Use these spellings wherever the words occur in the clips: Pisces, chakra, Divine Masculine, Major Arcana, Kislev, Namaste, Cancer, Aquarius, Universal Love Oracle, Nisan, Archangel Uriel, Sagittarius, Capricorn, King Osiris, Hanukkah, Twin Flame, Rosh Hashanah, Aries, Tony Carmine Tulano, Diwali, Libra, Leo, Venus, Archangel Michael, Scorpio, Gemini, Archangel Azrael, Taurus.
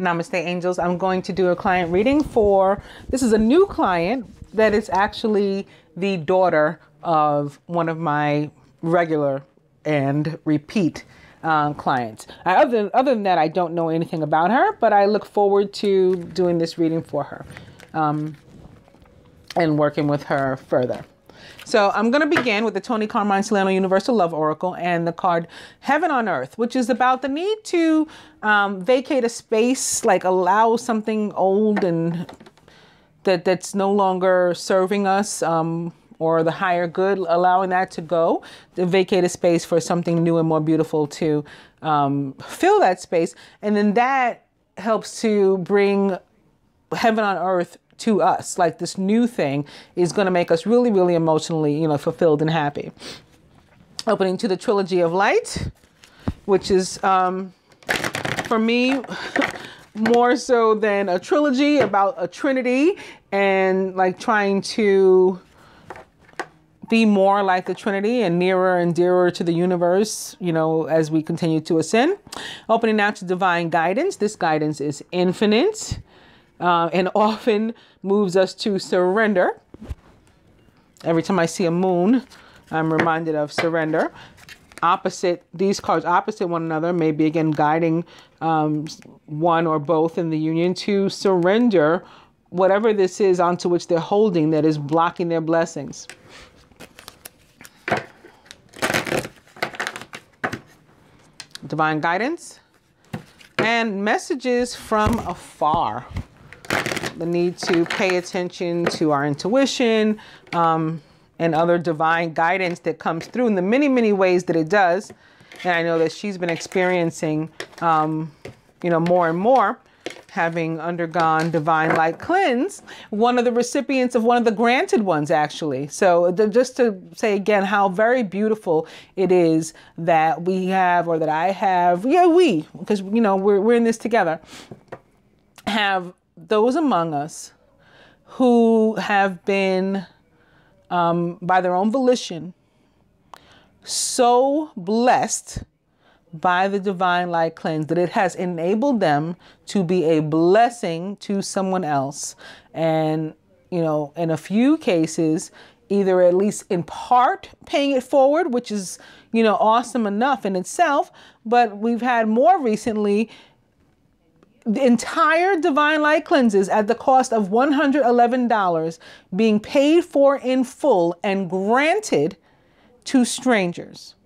Namaste Angels. I'm going to do a client reading for, this is a new client that is actually the daughter of one of my regular and repeat clients. Other than that, I don't know anything about her, but I look forward to doing this reading for her and working with her further. So I'm going to begin with the Tony Carmine Tulano Universal Love Oracle and the card Heaven on Earth, which is about the need to vacate a space, like allow something old and that's no longer serving us or the higher good, allowing that to go, to vacate a space for something new and more beautiful to fill that space. And then that helps to bring heaven on earth to us, like this new thing is going to make us really, really emotionally, you know, fulfilled and happy. Opening to the Trilogy of Light, which is for me more so than a trilogy, about a trinity and like trying to be more like the Trinity and nearer and dearer to the universe, you know, as we continue to ascend. Opening now to divine guidance. This guidance is infinite. And often moves us to surrender. Every time I see a moon, I'm reminded of surrender. Opposite, these cards opposite one another, maybe again guiding one or both in the union to surrender whatever this is onto which they're holding that is blocking their blessings. Divine guidance and messages from afar. The need to pay attention to our intuition and other divine guidance that comes through in the many, many ways that it does. And I know that she's been experiencing, you know, more and more, having undergone divine light cleanse, one of the recipients of one of the granted ones, actually. So just to say again, how very beautiful it is that we have, or that I have, yeah, we, because, you know, we're in this together, have those among us who have been, by their own volition, so blessed by the divine light cleanse that it has enabled them to be a blessing to someone else. And, you know, in a few cases, either at least in part paying it forward, which is, you know, awesome enough in itself, but we've had more recently the entire divine light cleanses at the cost of $111 being paid for in full and granted to strangers.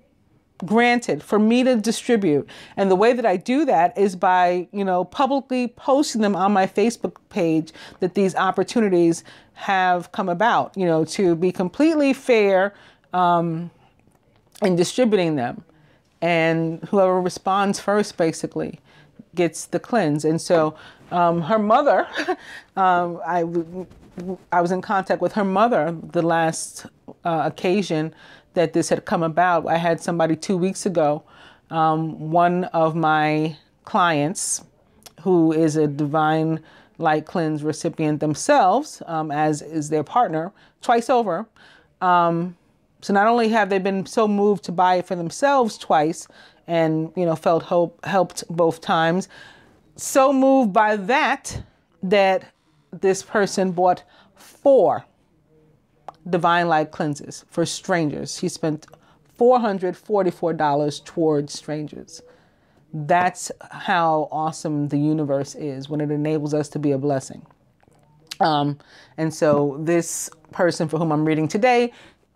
Granted, for me to distribute. And the way that I do that is by, you know, publicly posting them on my Facebook page, that these opportunities have come about, you know, to be completely fair in distributing them. And whoever responds first, basically, gets the cleanse. And so her mother, I was in contact with her mother the last occasion that this had come about. I had somebody 2 weeks ago, one of my clients who is a divine light cleanse recipient themselves, as is their partner, twice over. So not only have they been so moved to buy it for themselves twice and, you know, felt helped both times, so moved by that this person bought four divine light cleanses for strangers. He spent $444 towards strangers. That's how awesome the universe is when it enables us to be a blessing. And so this person for whom I'm reading today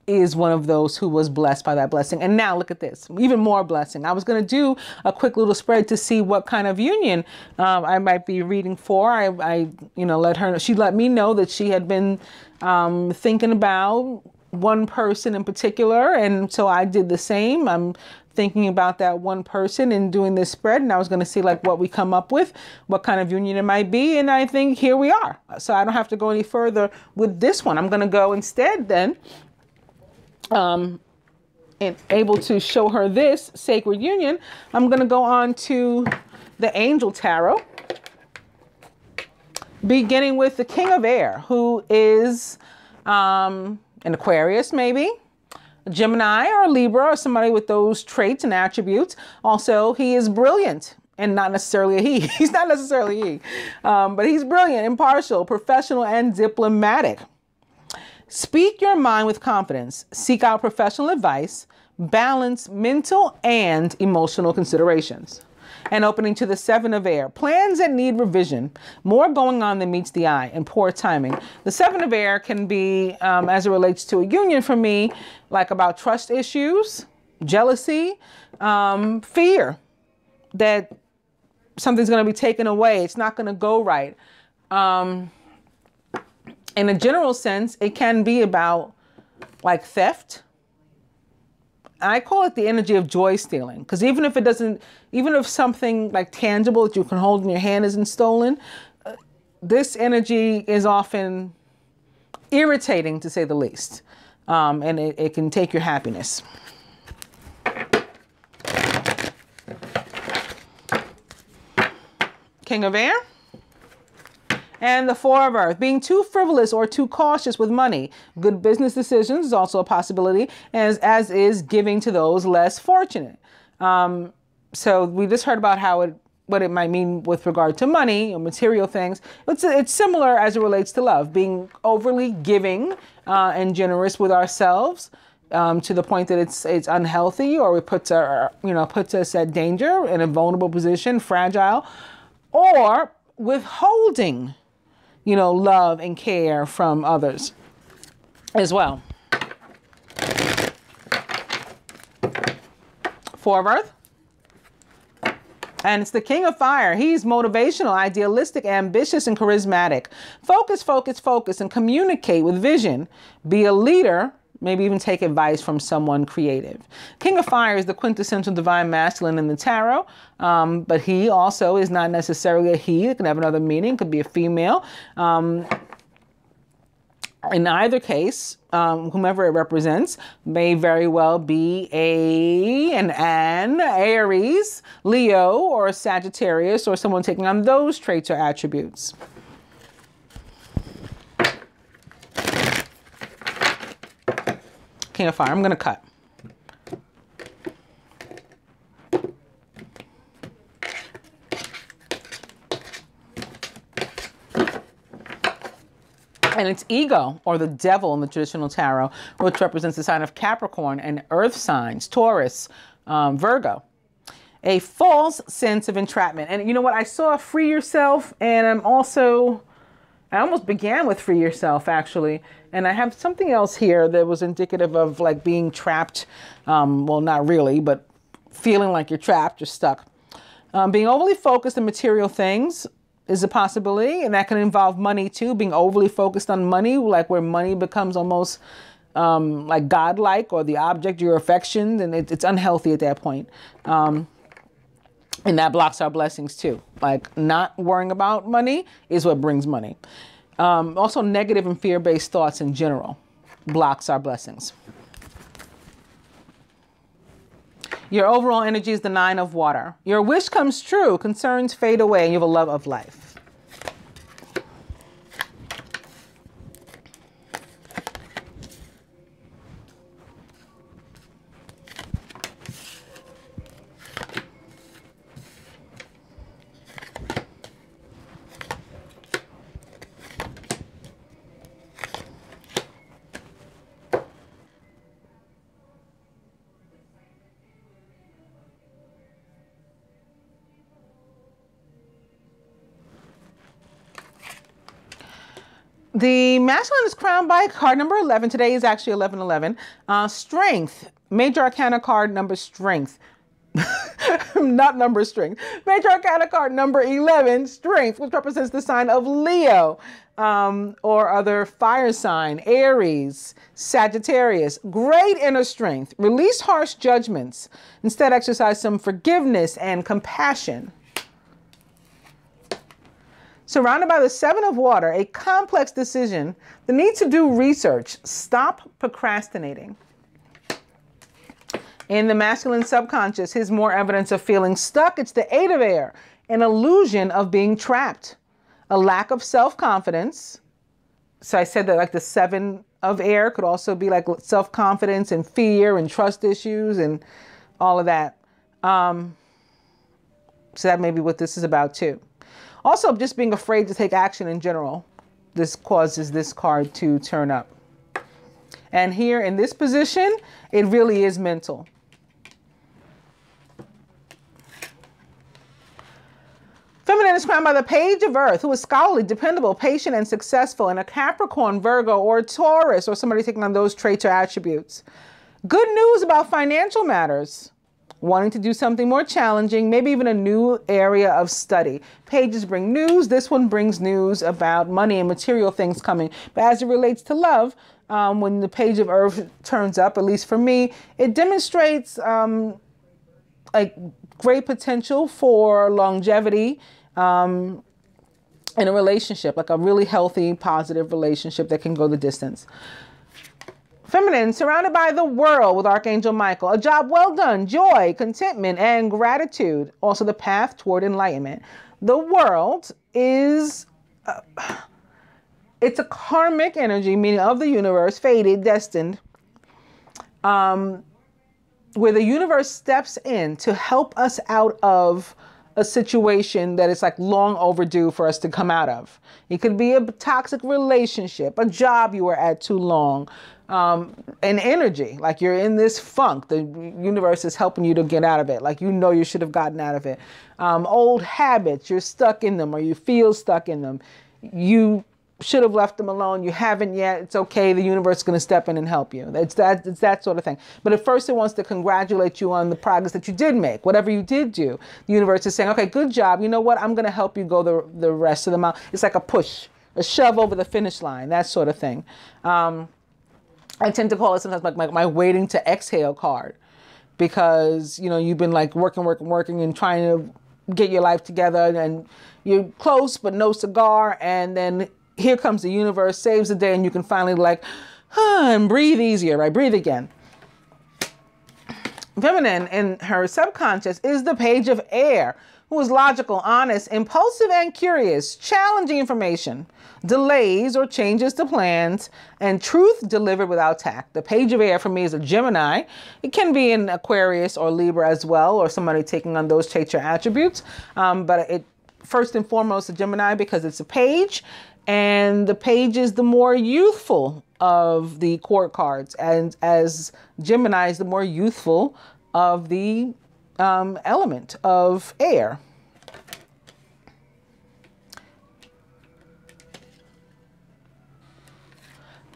is one of those who was blessed by that blessing. And now look at this, even more blessing. I was going to do a quick little spread to see what kind of union I might be reading for. I you know, let her know. She let me know that she had been thinking about one person in particular. And so I did the same. I'm thinking about that one person and doing this spread. And I was going to see like what we come up with, what kind of union it might be. And I think here we are. So I don't have to go any further with this one. I'm going to go instead then and able to show her this sacred union, I'm going to go on to the Angel Tarot, beginning with the King of Air, who is an Aquarius, maybe a Gemini or a Libra, or somebody with those traits and attributes. Also, he is brilliant and not necessarily a he. He's not necessarily a he, but he's brilliant, impartial, professional, and diplomatic. Speak your mind with confidence. Seek out professional advice. Balance mental and emotional considerations. And opening to the Seven of Air. Plans that need revision. More going on than meets the eye and poor timing. The Seven of Air can be, as it relates to a union for me, like about trust issues, jealousy, fear that something's going to be taken away. It's not going to go right. In a general sense, it can be about like theft. I call it the energy of joy stealing, because even if it doesn't, even if something like tangible that you can hold in your hand isn't stolen, this energy is often irritating, to say the least, and it can take your happiness. King of Air. And the Four of Earth, being too frivolous or too cautious with money. Good business decisions is also a possibility, as is giving to those less fortunate. So we just heard about how what it might mean with regard to money or material things. It's similar as it relates to love, being overly giving and generous with ourselves to the point that it's unhealthy, or it puts our, puts us at danger, in a vulnerable position, fragile, or withholding love and care from others as well. Four of Earth. And it's the King of Fire. He's motivational, idealistic, ambitious, and charismatic. Focus, focus, focus, and communicate with vision. Be a leader. Maybe even take advice from someone creative. King of Fire is the quintessential divine masculine in the tarot, but he also is not necessarily a he. It can have another meaning. It could be a female. In either case, whomever it represents may very well be an Aries, Leo, or a Sagittarius, or someone taking on those traits or attributes. King of Fire. I'm going to cut. And it's ego, or the devil in the traditional tarot, which represents the sign of Capricorn and earth signs, Taurus, Virgo. A false sense of entrapment. And you know what? I saw Free Yourself, and I almost began with Free Yourself, actually. And I have something else here that was indicative of like being trapped. Well, not really, but feeling like you're trapped, you're stuck. Being overly focused on material things is a possibility. And that can involve money too, being overly focused on money, like where money becomes almost like godlike, or the object of your affections. And it's unhealthy at that point. And that blocks our blessings too. Like not worrying about money is what brings money. Also negative and fear-based thoughts in general blocks our blessings. Your overall energy is the Nine of Water. Your wish comes true, concerns fade away, and you have a love of life. The masculine is crowned by card number 11. Today is actually 1111. Strength. Major Arcana card number strength. Not number strength. Major Arcana card number 11, strength, which represents the sign of Leo, or other fire sign, Aries, Sagittarius. Great inner strength. Release harsh judgments. Instead, exercise some forgiveness and compassion. Surrounded by the Seven of Water, a complex decision, the need to do research, stop procrastinating. In the masculine subconscious, here's more evidence of feeling stuck. It's the Eight of Air, an illusion of being trapped, a lack of self-confidence. So I said that like the Seven of Air could also be like self-confidence and fear and trust issues and all of that. So that may be what this is about too. Also, just being afraid to take action in general. This causes this card to turn up. And here in this position, it really is mental. Feminine is crowned by the Page of Earth, who is scholarly, dependable, patient, and successful, and a Capricorn, Virgo, or Taurus, or somebody taking on those traits or attributes. Good news about financial matters. Wanting to do something more challenging, maybe even a new area of study. Pages bring news. This one brings news about money and material things coming. But as it relates to love, when the Page of Earth turns up, at least for me, it demonstrates like great potential for longevity in a relationship, like a really healthy, positive relationship that can go the distance. Feminine, surrounded by the world with Archangel Michael. A job well done, joy, contentment, and gratitude. Also the path toward enlightenment. The world is, it's a karmic energy, meaning of the universe, fated, destined, where the universe steps in to help us out of a situation that is like long overdue for us to come out of. It could be a toxic relationship, a job you were at too long, and energy, like you're in this funk. The universe is helping you to get out of it. Like, you know, you should have gotten out of it. Old habits, you're stuck in them or you feel stuck in them. You should have left them alone. You haven't yet. It's okay. The universe is going to step in and help you. It's that sort of thing. But at first it wants to congratulate you on the progress that you did make. Whatever you did do, the universe is saying, okay, good job. You know what? I'm going to help you go the rest of the mile. It's like a push, a shove over the finish line, that sort of thing. I tend to call it sometimes like my waiting to exhale card, because, you know, you've been like working and trying to get your life together, and you're close, but no cigar. And then here comes the universe, saves the day, and you can finally like, and breathe easier, right? Breathe again. Feminine in her subconscious is the Page of Air, who is logical, honest, impulsive, and curious, challenging information, delays or changes to plans, and truth delivered without tact. The Page of Air for me is a Gemini. It can be an Aquarius or Libra as well, or somebody taking on those traits or attributes. But it first and foremost a Gemini because it's a page, and the page is the more youthful of the court cards, and as Gemini is the more youthful of the element of air.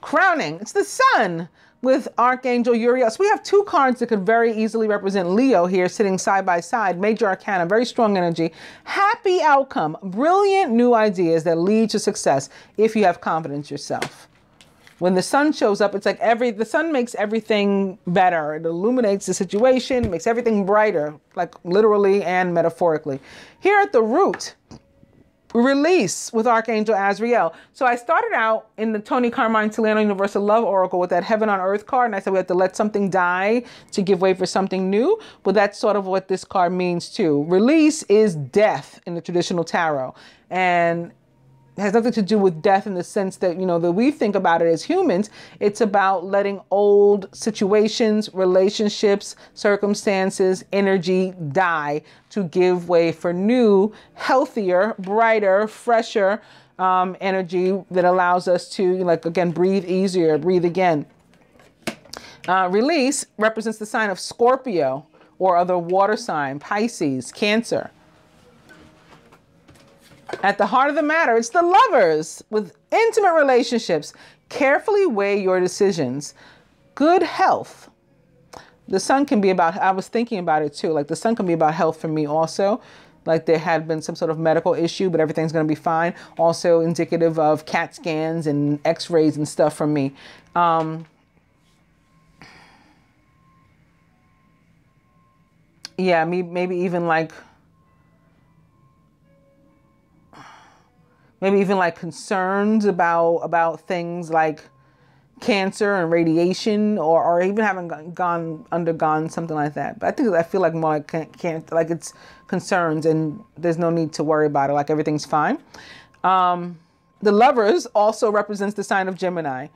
Crowning, it's the Sun with Archangel Uriel. So we have two cards that could very easily represent Leo here, sitting side by side. Major Arcana, very strong energy. Happy outcome, brilliant new ideas that lead to success if you have confidence yourself. When the Sun shows up, it's like the Sun makes everything better. It illuminates the situation, makes everything brighter, like literally and metaphorically. Here at the root, release with Archangel Azrael. So I started out in the Tony Carmine Tulano Universal Love Oracle with that Heaven on Earth card, and I said we have to let something die to give way for something new. Well, that's sort of what this card means too. Release is death in the traditional tarot, and it has nothing to do with death in the sense that, you know, that we think about it as humans. It's about letting old situations, relationships, circumstances, energy die to give way for new, healthier, brighter, fresher energy that allows us to, like, again, breathe easier, breathe again. Release represents the sign of Scorpio or other water sign, Pisces, Cancer. At the heart of the matter, it's the Lovers with intimate relationships. Carefully weigh your decisions. Good health. The Sun can be about, I was thinking about it too, like the Sun can be about health for me also. Like there had been some sort of medical issue, but everything's going to be fine. Also indicative of CAT scans and x-rays and stuff for me. Yeah, maybe even like, concerns about things like cancer and radiation, or even having undergone something like that. But I feel like more like can't, like it's concerns, and there's no need to worry about it. Like everything's fine. The Lovers also represents the sign of Gemini.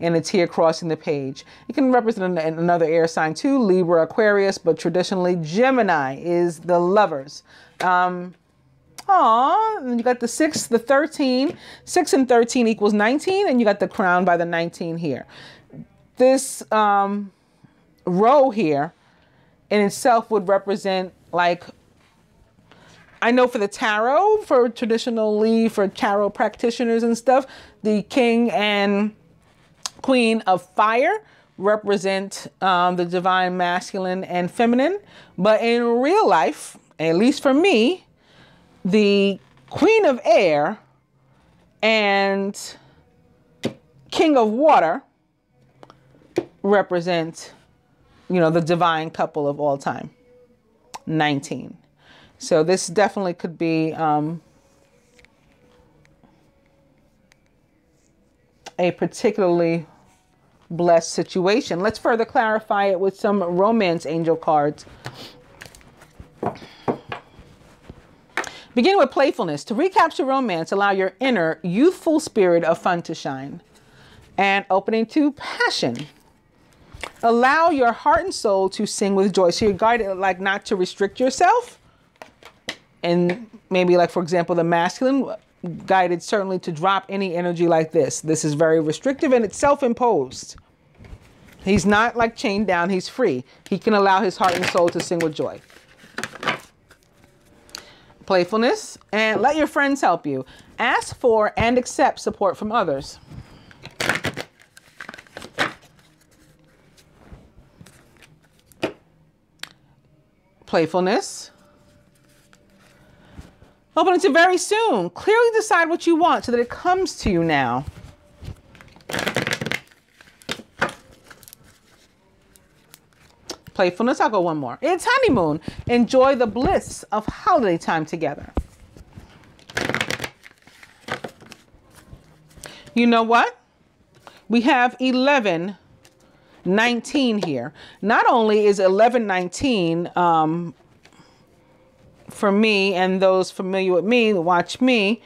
and it's here crossing the page. It can represent another air sign too, Libra, Aquarius, but traditionally Gemini is the lovers. And you got the 6, the 13. 6 and 13 equals 19, and you got the crown by the 19 here. This row here in itself would represent, like, I know for the tarot, for traditionally for tarot practitioners and stuff, the king and queen of fire represent the divine masculine and feminine. But in real life, at least for me, the queen of air and king of water represent, you know, the divine couple of all time, 19. So this definitely could be a particularly blessed situation. Let's further clarify it with some romance angel cards. Begin with playfulness. To recapture romance, allow your inner youthful spirit of fun to shine. And opening to passion. Allow your heart and soul to sing with joy. So you're guided, like, not to restrict yourself. And maybe, like, for example, the masculine, guided certainly to drop any energy like this. This is very restrictive and it's self-imposed. He's not, like, chained down. He's free. He can allow his heart and soul to sing with joy. Playfulness. And let your friends help you. Ask for and accept support from others. Playfulness. Open it to very soon. Clearly decide what you want so that it comes to you now. Playfulness. I'll go one more. It's honeymoon. Enjoy the bliss of holiday time together. You know what? We have 11-19 here. Not only is 11-19 for me and those familiar with me, watch me,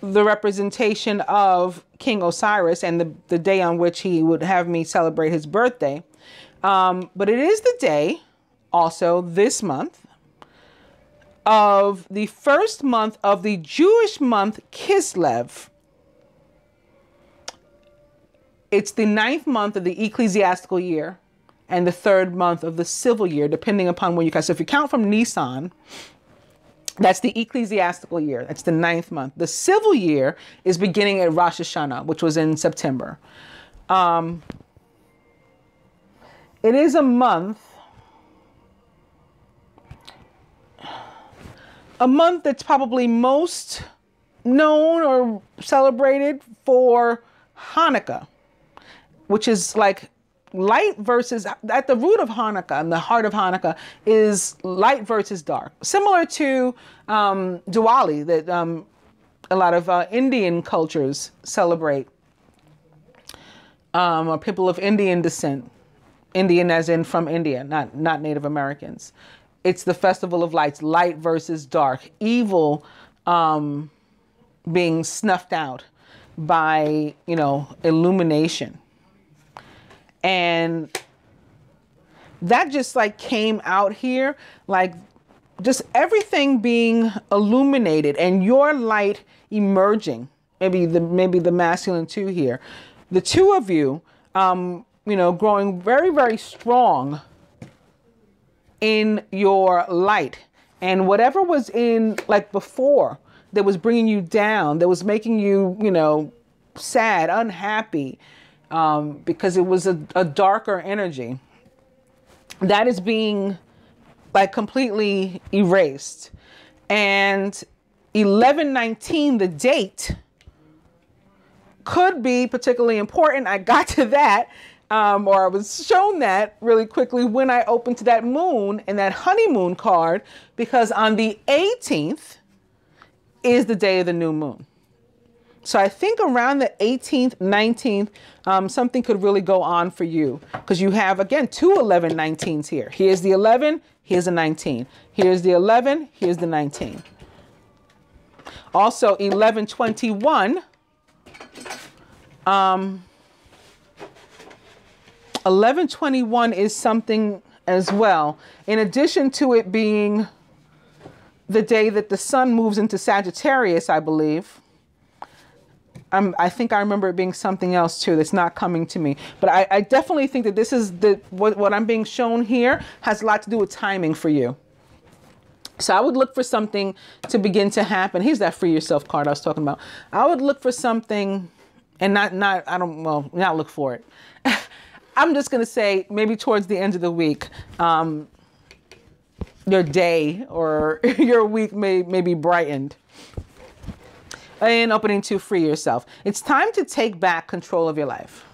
the representation of King Osiris and the day on which he would have me celebrate his birthday. But it is the day, also this month, of the first month of the Jewish month Kislev. It's the 9th month of the ecclesiastical year and the 3rd month of the civil year, depending upon where you count. So if you count from Nisan, that's the ecclesiastical year. That's the 9th month. The civil year is beginning at Rosh Hashanah, which was in September. It is a month that's probably most known or celebrated for Hanukkah, which is like light versus, at the root of Hanukkah and the heart of Hanukkah is light versus dark. Similar to Diwali that a lot of Indian cultures celebrate, or people of Indian descent. Indian as in from India, not Native Americans. It's the festival of lights, light versus dark, evil being snuffed out by, you know, illumination. And that just, like, came out here, like, just everything being illuminated and your light emerging. Maybe the masculine two here, the two of you, you know, growing very, very strong in your light, and whatever was in, like, before that was bringing you down, that was making you, you know, sad, unhappy, because it was a darker energy that is being, like, completely erased. And 11-19, the date, could be particularly important. I got to that, or I was shown that really quickly when I opened to that moon and that honeymoon card, because on the 18th is the day of the new moon. So I think around the 18th, 19th, something could really go on for you, because you have, again, two 11-19s here. Here's the 11, here's the 19. Here's the 11, here's the 19. Also 11-21. 1121 is something as well. In addition to it being the day that the sun moves into Sagittarius, I believe. I think I remember it being something else too that's not coming to me. But I definitely think that this is what I'm being shown here has a lot to do with timing for you. So I would look for something to begin to happen. Here's that free yourself card I was talking about. I would look for something and not look for it. I'm just going to say maybe towards the end of the week, your day or your week may be brightened. And opening to free yourself. It's time to take back control of your life.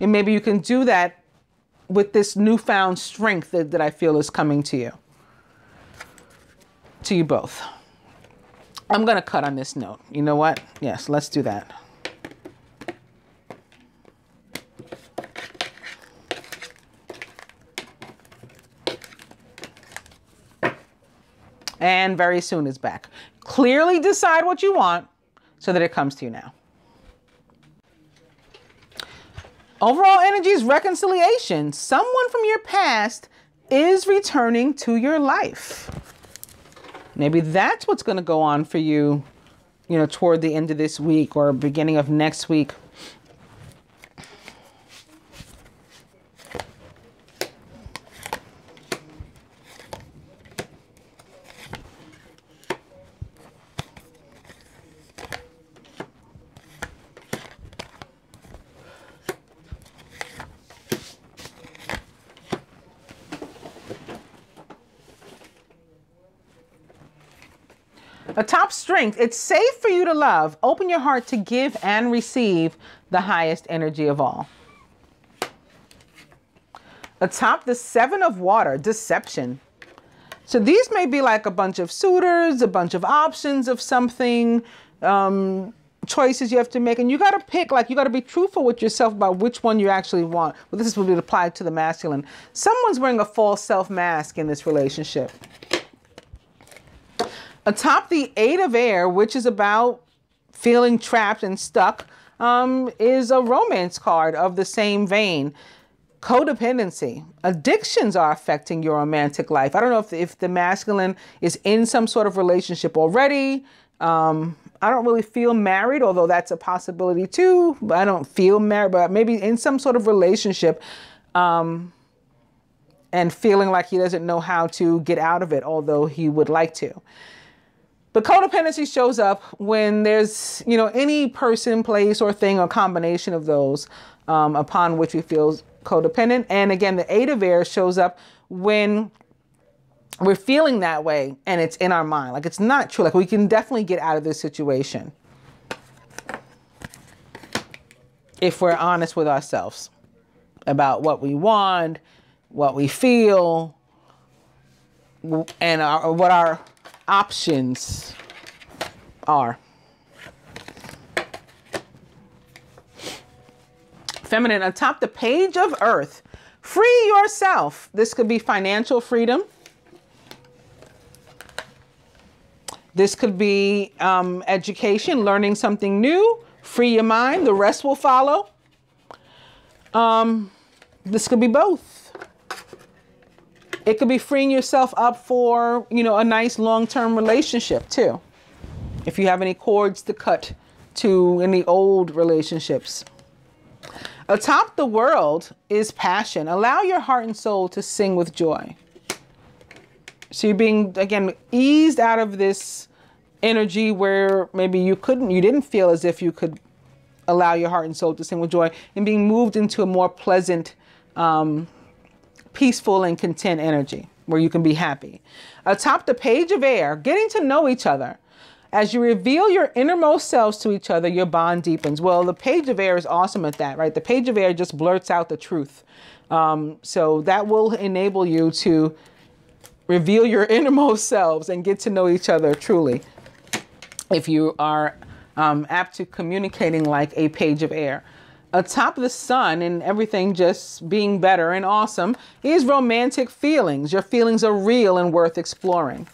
And maybe you can do that with this newfound strength that I feel is coming to you. To you both. I'm going to cut on this note. You know what? Yes, let's do that. And very soon it's back. Clearly decide what you want so that it comes to you now. Overall energy is reconciliation. Someone from your past is returning to your life. Maybe that's what's going to go on for you, you know, toward the end of this week or beginning of next week. A top strength, it's safe for you to love. Open your heart to give and receive the highest energy of all. Atop the Seven of Water, deception. So these may be like a bunch of suitors, a bunch of options of something, choices you have to make. And you got to pick, like you got to be truthful with yourself about which one you actually want. Well, this will be applied to the masculine. Someone's wearing a false self mask in this relationship. Atop the Eight of Air, which is about feeling trapped and stuck, is a romance card of the same vein. Codependency. Addictions are affecting your romantic life. I don't know if the masculine is in some sort of relationship already. I don't really feel married, although that's a possibility too. I don't feel married, but maybe in some sort of relationship and feeling like he doesn't know how to get out of it, although he would like to. But codependency shows up when there's, you know, any person, place, or thing, or combination of those upon which we feel codependent. And again, the Eight of Air shows up when we're feeling that way and it's in our mind. Like it's not true. Like we can definitely get out of this situation if we're honest with ourselves about what we want, what we feel, and what our options are. Feminine, atop the Page of Earth. Free yourself. This could be financial freedom. This could be education, learning something new. Free your mind. The rest will follow. This could be both. It could be freeing yourself up for, you know, a nice long-term relationship too. If you have any cords to cut to any old relationships. Atop the World is passion. Allow your heart and soul to sing with joy. So you're being, again, eased out of this energy where maybe you didn't feel as if you could allow your heart and soul to sing with joy, and being moved into a more pleasant, peaceful and content energy where you can be happy. Atop the Page of Air, getting to know each other. As you reveal your innermost selves to each other, your bond deepens. Well, the Page of Air is awesome at that, right? The Page of Air just blurts out the truth. So that will enable you to reveal your innermost selves and get to know each other truly. If you are apt to communicating like a Page of Air. Atop the Sun and everything just being better and awesome is romantic feelings. Your feelings are real and worth exploring.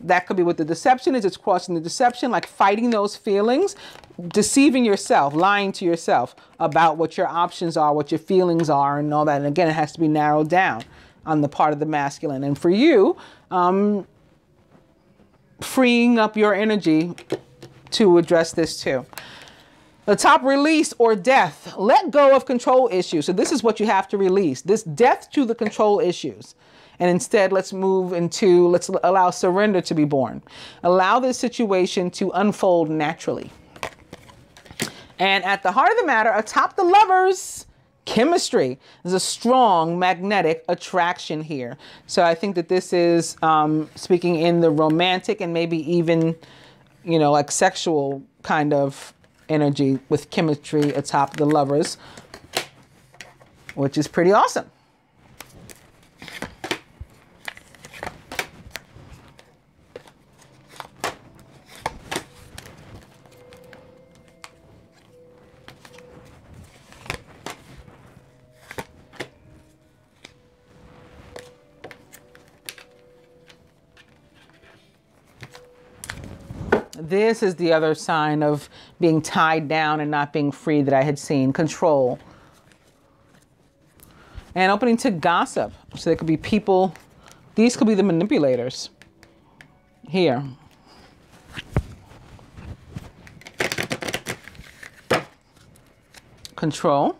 That could be what the deception is. It's crossing the deception, like fighting those feelings, deceiving yourself, lying to yourself about what your options are, what your feelings are and all that. And again, it has to be narrowed down on the part of the masculine. And for you, freeing up your energy to address this too. The top, release or death. Let go of control issues. So this is what you have to release. This death to the control issues. And instead, let's move into, let's allow surrender to be born. Allow this situation to unfold naturally. And at the heart of the matter, atop the lovers, chemistry. There's a strong magnetic attraction here. So I think that this is speaking in the romantic and maybe even, you know, like sexual kind of energy with chemistry atop the lovers, which is pretty awesome. This is the other sign of being tied down and not being free that I had seen. Control. And opening to gossip. So there could be people, these could be the manipulators here. Control.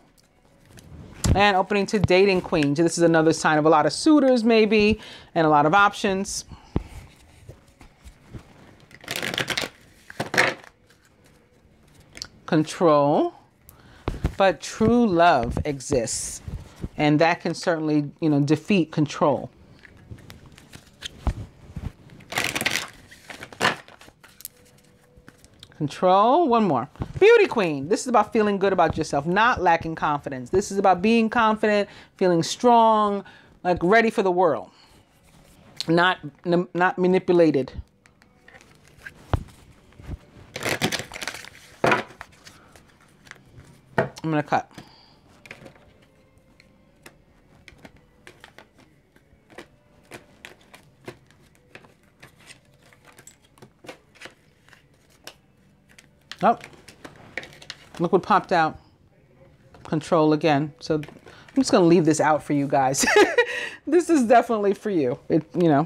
And opening to dating queens. This is another sign of a lot of suitors maybe and a lot of options. Control, but true love exists, and that can certainly, you know, defeat control. Control, one more. Beauty queen. This is about feeling good about yourself, not lacking confidence. This is about being confident, feeling strong, like ready for the world, not manipulated. I'm going to cut. Oh, look what popped out. Control again. So I'm just going to leave this out for you guys. This is definitely for you. It, you know,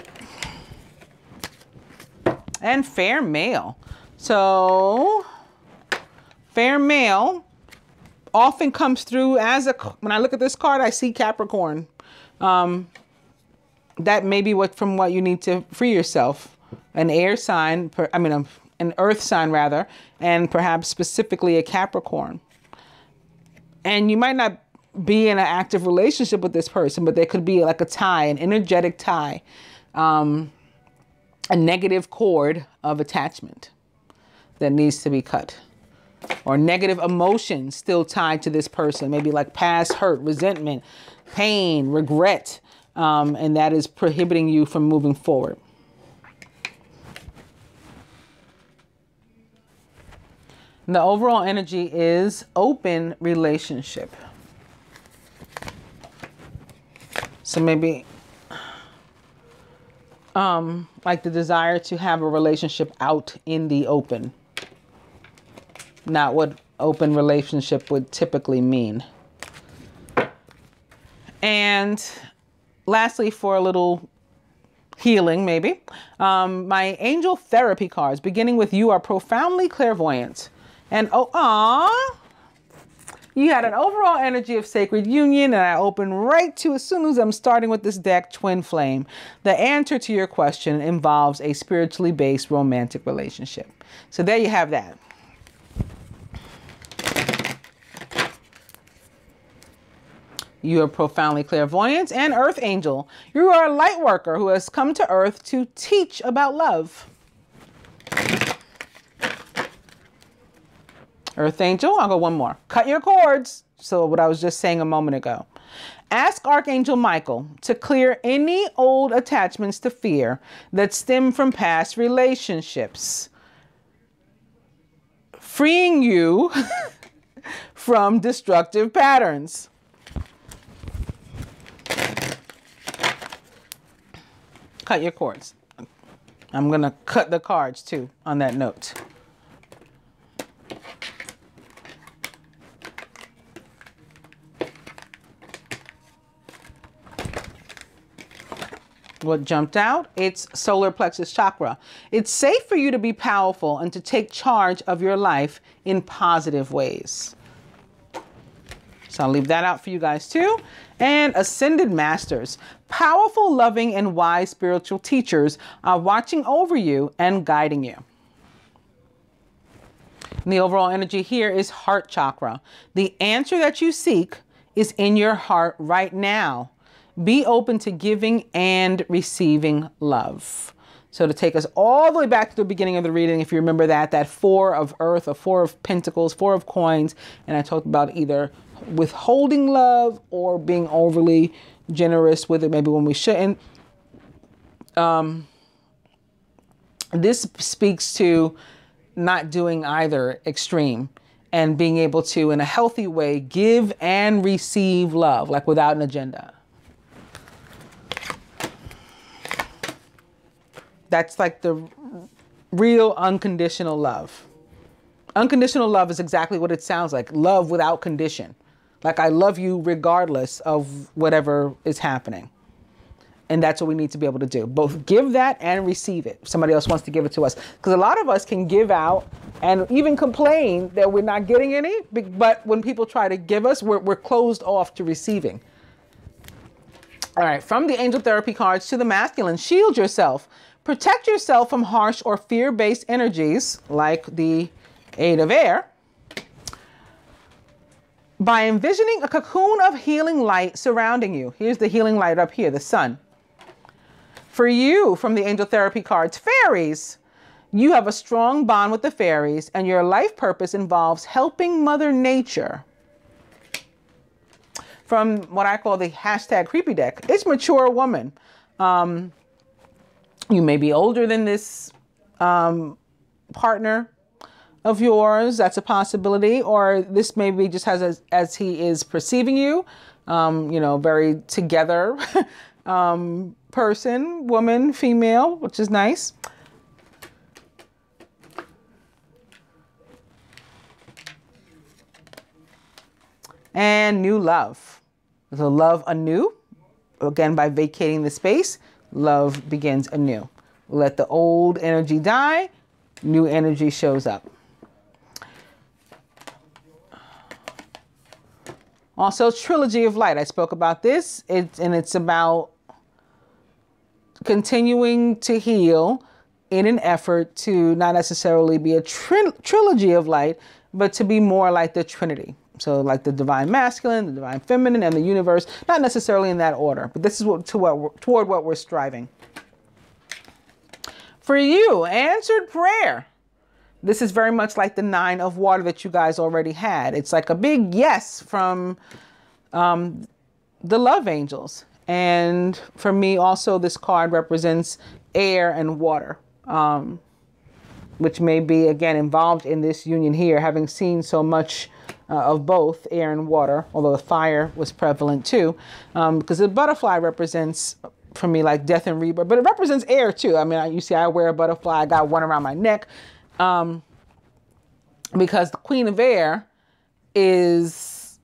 and fair male. So fair male often comes through as a, when I look at this card, I see Capricorn. That may be what, from what you need to free yourself. An air sign, an earth sign rather, and perhaps specifically a Capricorn. And you might not be in an active relationship with this person, but there could be like a tie, an energetic tie, a negative cord of attachment that needs to be cut. Or negative emotions still tied to this person, maybe like past hurt, resentment, pain, regret, and that is prohibiting you from moving forward. And the overall energy is open relationship. So maybe like the desire to have a relationship out in the open. Not what open relationship would typically mean. And lastly, for a little healing, maybe, my angel therapy cards, beginning with you are profoundly clairvoyant. And oh, aw, you had an overall energy of sacred union, and I open right to, as soon as I'm starting with this deck, twin flame. The answer to your question involves a spiritually based romantic relationship. So there you have that. You are profoundly clairvoyant. And earth angel, you are a light worker who has come to earth to teach about love. Earth angel, I'll go one more. Cut your cords. So what I was just saying a moment ago. Ask Archangel Michael to clear any old attachments to fear that stem from past relationships, freeing you from destructive patterns. Cut your cords. I'm going to cut the cards too on that note. What jumped out? It's solar plexus chakra. It's safe for you to be powerful and to take charge of your life in positive ways. So I'll leave that out for you guys too. And ascended masters, powerful, loving, and wise spiritual teachers are watching over you and guiding you. And the overall energy here is heart chakra. The answer that you seek is in your heart right now. Be open to giving and receiving love. So to take us all the way back to the beginning of the reading, if you remember that four of earth, or four of pentacles, four of coins, and I talked about either withholding love or being overly generous with it, maybe when we shouldn't. This speaks to not doing either extreme, and being able to, in a healthy way, give and receive love, like without an agenda. That's like the real unconditional love. Unconditional love is exactly what it sounds like. Love without condition. Like I love you regardless of whatever is happening. And that's what we need to be able to do. Both give that and receive it. If somebody else wants to give it to us. Because a lot of us can give out and even complain that we're not getting any. But when people try to give us, we're closed off to receiving. All right. From the angel therapy cards to the masculine, shield yourself. Protect yourself from harsh or fear-based energies, like the Eight of Air, by envisioning a cocoon of healing light surrounding you. Here's the healing light up here, the sun. For you, from the angel therapy cards, fairies, you have a strong bond with the fairies, and your life purpose involves helping Mother Nature. From what I call the hashtag creepy deck, it's mature woman. You may be older than this partner of yours. That's a possibility. Or this maybe just has, as he is perceiving you, you know, very together person, woman, female, which is nice. And new love. So love anew, again, by vacating the space. Love begins anew. Let the old energy die. New energy shows up. Also, trilogy of light. I spoke about this. It's about continuing to heal in an effort to not necessarily be a trilogy of light, but to be more like the Trinity. So like the divine masculine, the divine feminine, and the universe, not necessarily in that order, but this is toward what we're striving. For you, answered prayer. This is very much like the nine of water that you guys already had. It's like a big yes from the love angels. And for me also, this card represents air and water, which may be, again, involved in this union here, having seen so much of both air and water, although the fire was prevalent too, because the butterfly represents for me like death and rebirth, but it represents air too. I mean, you see, I wear a butterfly. I got one around my neck because the Queen of Air is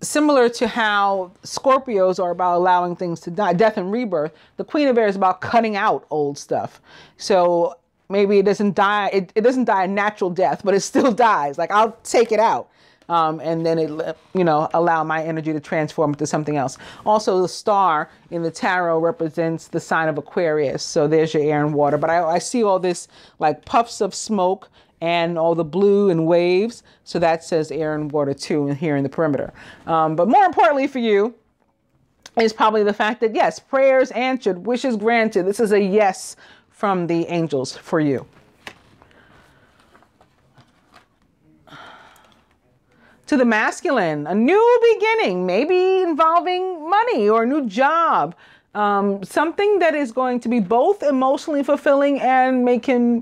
similar to how Scorpios are about allowing things to die, death and rebirth. The Queen of Air is about cutting out old stuff. So maybe it doesn't die. It doesn't die a natural death, but it still dies. Like I'll take it out, and then it, you know, allow my energy to transform into something else. Also, the star in the tarot represents the sign of Aquarius. So there's your air and water. But I see all this like puffs of smoke and all the blue and waves. So that says air and water too, and here in the perimeter. But more importantly for you is probably the fact that yes, prayers answered, wishes granted. This is a yes from the angels for you. To the masculine, a new beginning, maybe involving money or a new job, something that is going to be both emotionally fulfilling and make him,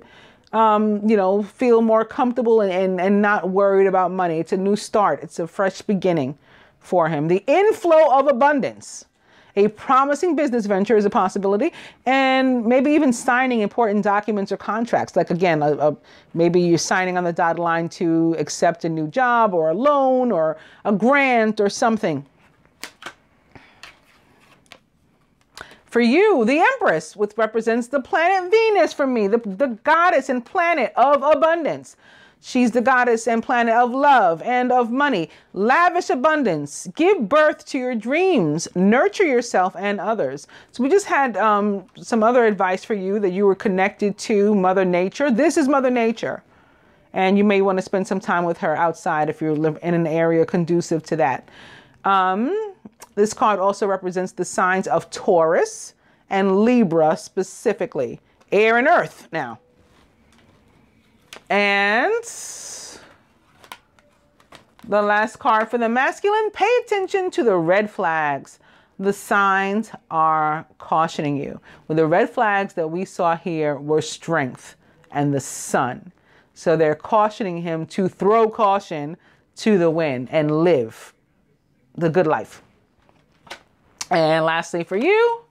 you know, feel more comfortable and not worried about money. It's a new start. It's a fresh beginning for him. The inflow of abundance. A promising business venture is a possibility, and maybe even signing important documents or contracts. Like again, maybe you're signing on the dotted line to accept a new job or a loan or a grant or something. For you, the Empress, which represents the planet Venus for me, the goddess and planet of abundance. She's the goddess and planet of love and of money. Lavish abundance. Give birth to your dreams. Nurture yourself and others. So we just had some other advice for you that you were connected to Mother Nature. This is Mother Nature. And you may want to spend some time with her outside if you live in an area conducive to that. This card also represents the signs of Taurus and Libra specifically. Air and earth now. And the last card for the masculine, pay attention to the red flags. The signs are cautioning you. Well, the red flags that we saw here were strength and the sun. So they're cautioning him to throw caution to the wind and live the good life. And lastly for you,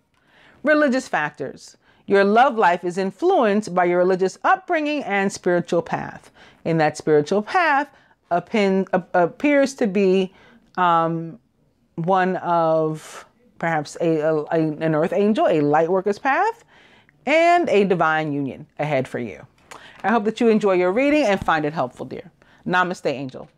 religious factors. Your love life is influenced by your religious upbringing and spiritual path. And that spiritual path appears to be one of perhaps an earth angel, a light worker's path, and a divine union ahead for you. I hope that you enjoy your reading and find it helpful, dear. Namaste, angel.